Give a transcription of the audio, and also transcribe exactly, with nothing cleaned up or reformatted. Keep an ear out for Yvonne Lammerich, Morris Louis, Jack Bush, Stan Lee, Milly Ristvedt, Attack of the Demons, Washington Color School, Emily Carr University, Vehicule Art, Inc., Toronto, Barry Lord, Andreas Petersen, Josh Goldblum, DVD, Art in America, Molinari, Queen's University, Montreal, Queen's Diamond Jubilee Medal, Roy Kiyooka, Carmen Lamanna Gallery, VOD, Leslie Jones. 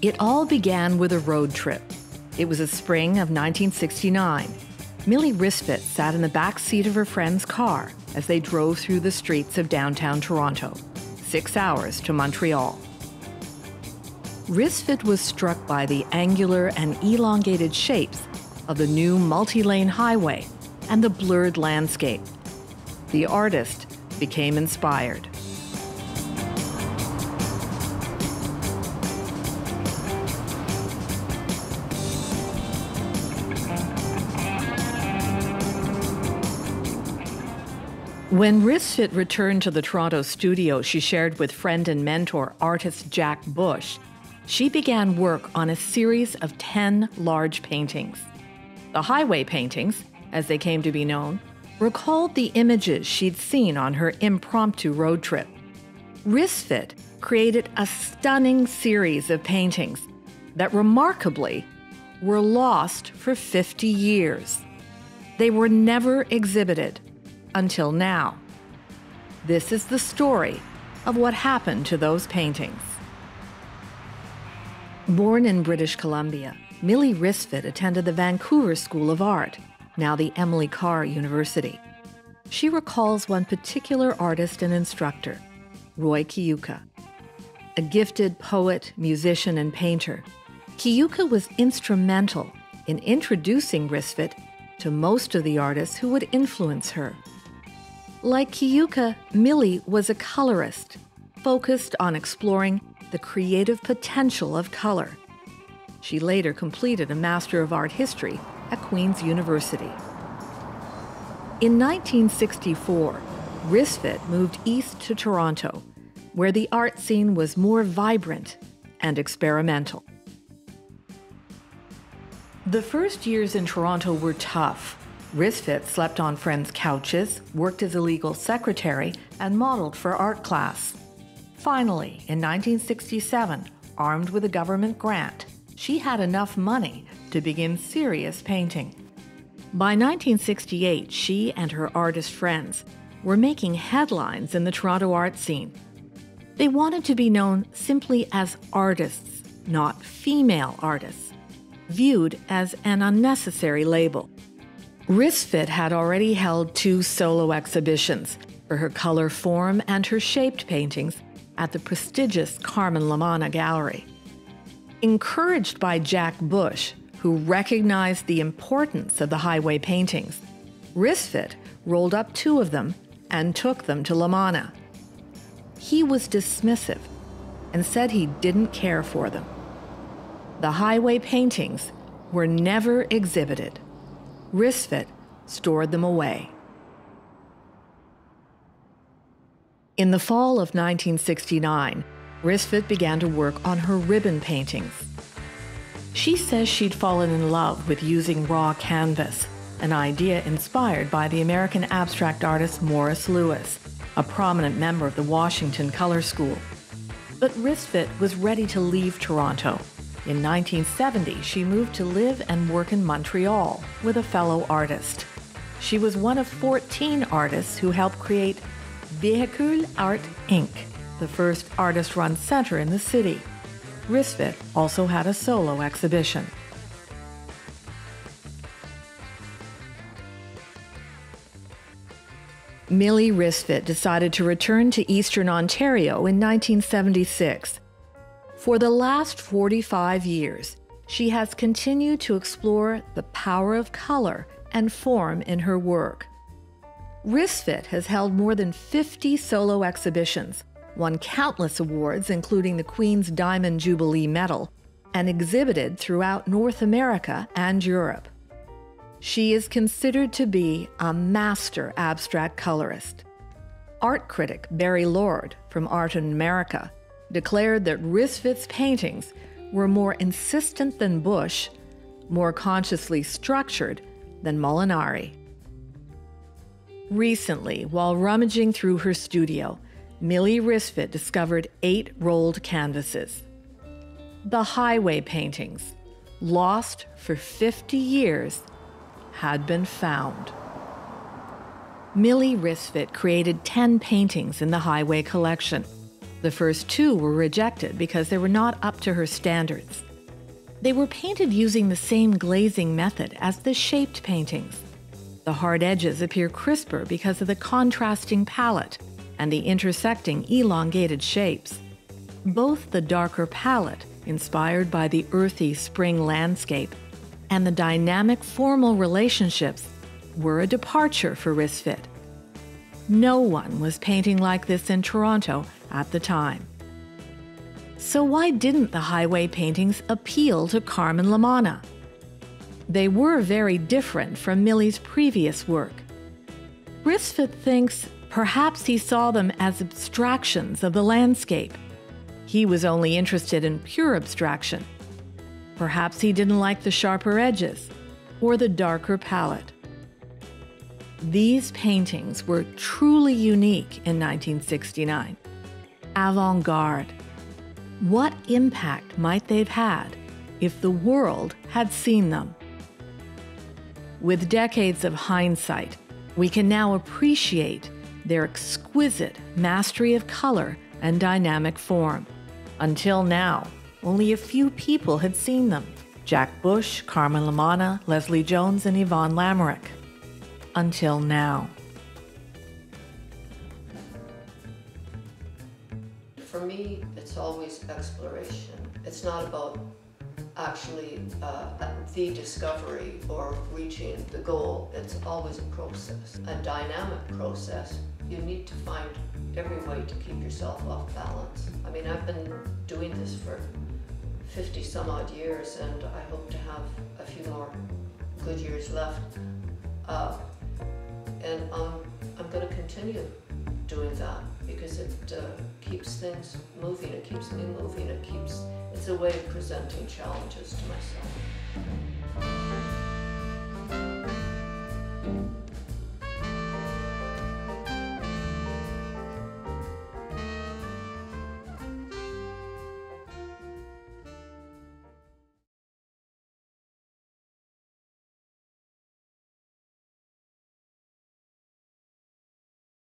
It all began with a road trip. It was the spring of nineteen sixty-nine. Milly Ristvedt sat in the back seat of her friend's car as they drove through the streets of downtown Toronto, six hours to Montreal. Ristvedt was struck by the angular and elongated shapes of the new multi-lane highway and the blurred landscape. The artist became inspired. When Ristvedt returned to the Toronto studio she shared with friend and mentor artist Jack Bush, she began work on a series of ten large paintings. The highway paintings, as they came to be known, recalled the images she'd seen on her impromptu road trip. Ristvedt created a stunning series of paintings that remarkably were lost for fifty years. They were never exhibited until now. This is the story of what happened to those paintings. Born in British Columbia, Milly Ristvedt attended the Vancouver School of Art, now the Emily Carr University. She recalls one particular artist and instructor, Roy Kiyooka. A gifted poet, musician, and painter, Kiyooka was instrumental in introducing Ristvedt to most of the artists who would influence her. Like Kiyooka, Milly was a colorist, focused on exploring the creative potential of color. She later completed a Master of Art History at Queen's University. In nineteen sixty-four, Ristvedt moved east to Toronto, where the art scene was more vibrant and experimental. The first years in Toronto were tough. Ristvedt slept on friends' couches, worked as a legal secretary, and modeled for art class. Finally, in nineteen sixty-seven, armed with a government grant, she had enough money to begin serious painting. By nineteen sixty-eight, she and her artist friends were making headlines in the Toronto art scene. They wanted to be known simply as artists, not female artists, viewed as an unnecessary label. Ristvedt had already held two solo exhibitions for her color, form, and her shaped paintings at the prestigious Carmen Lamanna Gallery. Encouraged by Jack Bush, who recognized the importance of the highway paintings, Ristvedt rolled up two of them and took them to Lamanna. He was dismissive and said he didn't care for them. The highway paintings were never exhibited. Ristvedt stored them away. In the fall of nineteen sixty-nine, Ristvedt began to work on her ribbon paintings. She says she'd fallen in love with using raw canvas, an idea inspired by the American abstract artist Morris Louis, a prominent member of the Washington Color School. But Ristvedt was ready to leave Toronto. In nineteen seventy, she moved to live and work in Montreal with a fellow artist. She was one of fourteen artists who helped create Vehicule Art, Incorporated, the first artist-run center in the city. Ristvedt also had a solo exhibition. Milly Ristvedt decided to return to Eastern Ontario in nineteen seventy-six. For the last forty-five years, she has continued to explore the power of color and form in her work. Ristvedt has held more than fifty solo exhibitions, won countless awards including the Queen's Diamond Jubilee Medal, and exhibited throughout North America and Europe. She is considered to be a master abstract colorist. Art critic Barry Lord from Art in America declared that Ristvedt's paintings were more insistent than Bush, more consciously structured than Molinari. Recently, while rummaging through her studio, Milly Ristvedt discovered eight rolled canvases. The highway paintings, lost for fifty years, had been found. Milly Ristvedt created ten paintings in the highway collection. The first two were rejected because they were not up to her standards. They were painted using the same glazing method as the shaped paintings. The hard edges appear crisper because of the contrasting palette and the intersecting elongated shapes. Both the darker palette, inspired by the earthy spring landscape, and the dynamic formal relationships were a departure for Ristvedt. No one was painting like this in Toronto at the time. So why didn't the highway paintings appeal to Carmen Lamanna? They were very different from Milly's previous work. Ristvedt thinks perhaps he saw them as abstractions of the landscape. He was only interested in pure abstraction. Perhaps he didn't like the sharper edges or the darker palette. These paintings were truly unique in nineteen sixty-nine. Avant-garde. What impact might they've had if the world had seen them? With decades of hindsight, we can now appreciate their exquisite mastery of color and dynamic form. Until now, only a few people had seen them: Jack Bush, Carmen Lamanna, Leslie Jones, and Yvonne Lammerich. Until now. For me, it's always exploration. It's not about actually uh, the discovery or reaching the goal. It's always a process, a dynamic process. You need to find every way to keep yourself off balance. I mean, I've been doing this for fifty some odd years, and I hope to have a few more good years left. Uh, and um, I'm going to continue doing that, because it uh, keeps things moving, it keeps me moving, it keeps, it's a way of presenting challenges